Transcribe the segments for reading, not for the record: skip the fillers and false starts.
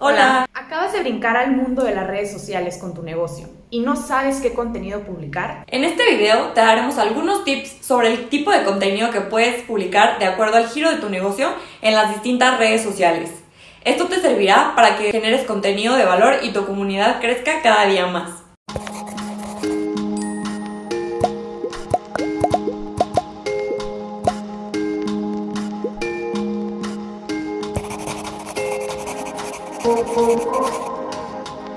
Hola, ¿acabas de brincar al mundo de las redes sociales con tu negocio y no sabes qué contenido publicar? En este video te daremos algunos tips sobre el tipo de contenido que puedes publicar de acuerdo al giro de tu negocio en las distintas redes sociales. Esto te servirá para que generes contenido de valor y tu comunidad crezca cada día más.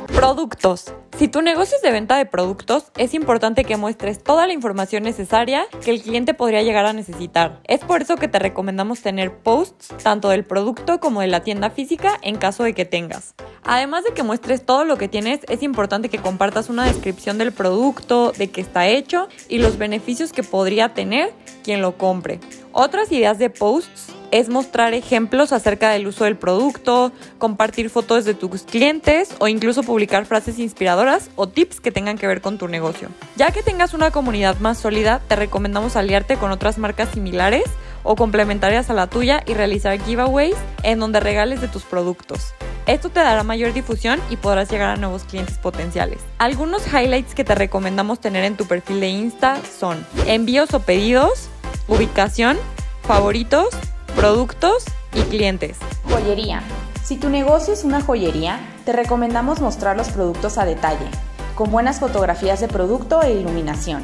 Productos. Si tu negocio es de venta de productos, es importante que muestres toda la información necesaria que el cliente podría llegar a necesitar. Es por eso que te recomendamos tener posts tanto del producto como de la tienda física en caso de que tengas. Además de que muestres todo lo que tienes, es importante que compartas una descripción del producto, de qué está hecho y los beneficios que podría tener quien lo compre. Otras ideas de posts es mostrar ejemplos acerca del uso del producto, compartir fotos de tus clientes o incluso publicar frases inspiradoras o tips que tengan que ver con tu negocio. Ya que tengas una comunidad más sólida, te recomendamos aliarte con otras marcas similares o complementarias a la tuya y realizar giveaways en donde regales de tus productos. Esto te dará mayor difusión y podrás llegar a nuevos clientes potenciales. Algunos highlights que te recomendamos tener en tu perfil de Insta son envíos o pedidos, ubicación, favoritos, productos y clientes. Joyería. Si tu negocio es una joyería, te recomendamos mostrar los productos a detalle, con buenas fotografías de producto e iluminación.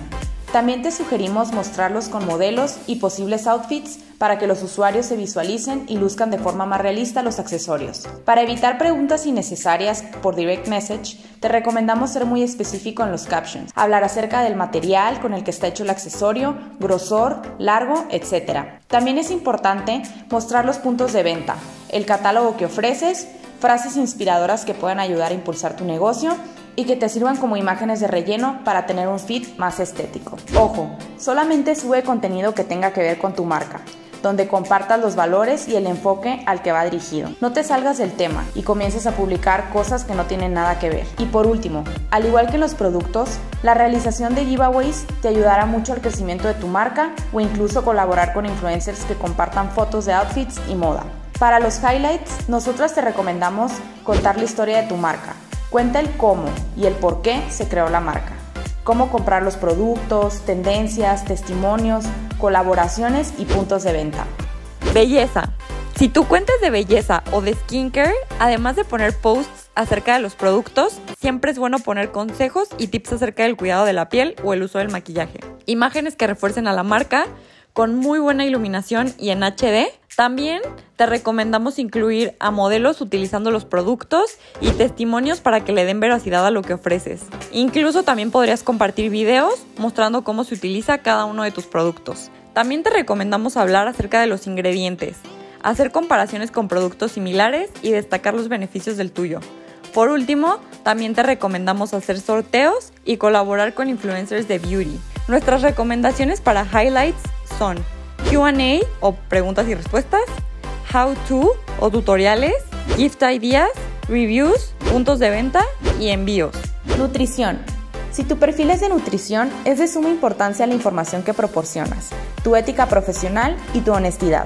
También te sugerimos mostrarlos con modelos y posibles outfits para que los usuarios se visualicen y luzcan de forma más realista los accesorios. Para evitar preguntas innecesarias por direct message, te recomendamos ser muy específico en los captions, hablar acerca del material con el que está hecho el accesorio, grosor, largo, etc. También es importante mostrar los puntos de venta, el catálogo que ofreces, frases inspiradoras que puedan ayudar a impulsar tu negocio y que te sirvan como imágenes de relleno para tener un feed más estético. Ojo, solamente sube contenido que tenga que ver con tu marca, donde compartas los valores y el enfoque al que va dirigido. No te salgas del tema y comiences a publicar cosas que no tienen nada que ver. Y por último, al igual que en los productos, la realización de giveaways te ayudará mucho al crecimiento de tu marca o incluso colaborar con influencers que compartan fotos de outfits y moda. Para los highlights, nosotras te recomendamos contar la historia de tu marca. Cuenta el cómo y el por qué se creó la marca, cómo comprar los productos, tendencias, testimonios, colaboraciones y puntos de venta. Belleza. Si tu cuenta es de belleza o de skincare, además de poner posts acerca de los productos, siempre es bueno poner consejos y tips acerca del cuidado de la piel o el uso del maquillaje. Imágenes que refuercen a la marca con muy buena iluminación y en HD. También te recomendamos incluir a modelos utilizando los productos y testimonios para que le den veracidad a lo que ofreces. Incluso también podrías compartir videos mostrando cómo se utiliza cada uno de tus productos. También te recomendamos hablar acerca de los ingredientes, hacer comparaciones con productos similares y destacar los beneficios del tuyo. Por último, también te recomendamos hacer sorteos y colaborar con influencers de beauty. Nuestras recomendaciones para highlights son Q&A o preguntas y respuestas, how to o tutoriales, gift ideas, reviews, puntos de venta y envíos. Nutrición. Si tu perfil es de nutrición, es de suma importancia la información que proporcionas, tu ética profesional y tu honestidad.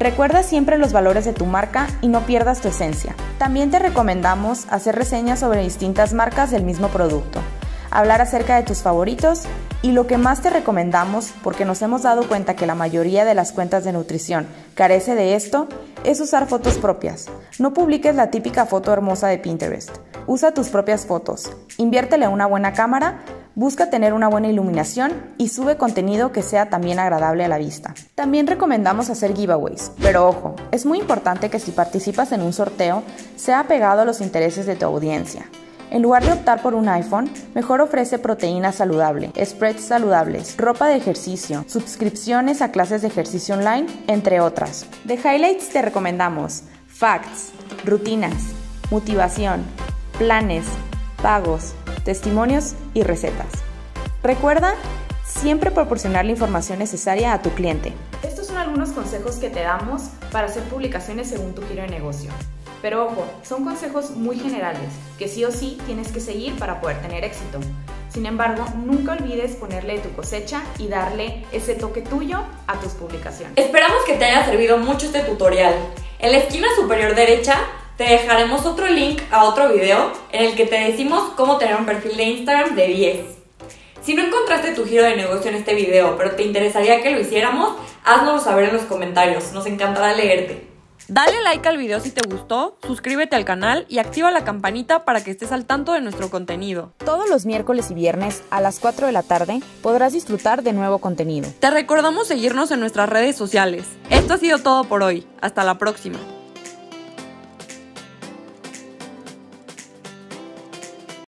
Recuerda siempre los valores de tu marca y no pierdas tu esencia. También te recomendamos hacer reseñas sobre distintas marcas del mismo producto, hablar acerca de tus favoritos y lo que más te recomendamos, porque nos hemos dado cuenta que la mayoría de las cuentas de nutrición carece de esto, es usar fotos propias. No publiques la típica foto hermosa de Pinterest. Usa tus propias fotos, inviértele a una buena cámara, busca tener una buena iluminación y sube contenido que sea también agradable a la vista. También recomendamos hacer giveaways, pero ojo, es muy importante que si participas en un sorteo, sea apegado a los intereses de tu audiencia. En lugar de optar por un iPhone, mejor ofrece proteína saludable, spreads saludables, ropa de ejercicio, suscripciones a clases de ejercicio online, entre otras. De highlights te recomendamos facts, rutinas, motivación, planes, pagos, testimonios y recetas. Recuerda siempre proporcionar la información necesaria a tu cliente. Estos son algunos consejos que te damos para hacer publicaciones según tu giro de negocio. Pero ojo, son consejos muy generales que sí o sí tienes que seguir para poder tener éxito. Sin embargo, nunca olvides ponerle de tu cosecha y darle ese toque tuyo a tus publicaciones. Esperamos que te haya servido mucho este tutorial. En la esquina superior derecha te dejaremos otro link a otro video en el que te decimos cómo tener un perfil de Instagram de 10. Si no encontraste tu giro de negocio en este video, pero te interesaría que lo hiciéramos, háznoslo saber en los comentarios, nos encantará leerte. Dale like al video si te gustó, suscríbete al canal y activa la campanita para que estés al tanto de nuestro contenido. Todos los miércoles y viernes a las 4 de la tarde podrás disfrutar de nuevo contenido. Te recordamos seguirnos en nuestras redes sociales. Esto ha sido todo por hoy, hasta la próxima.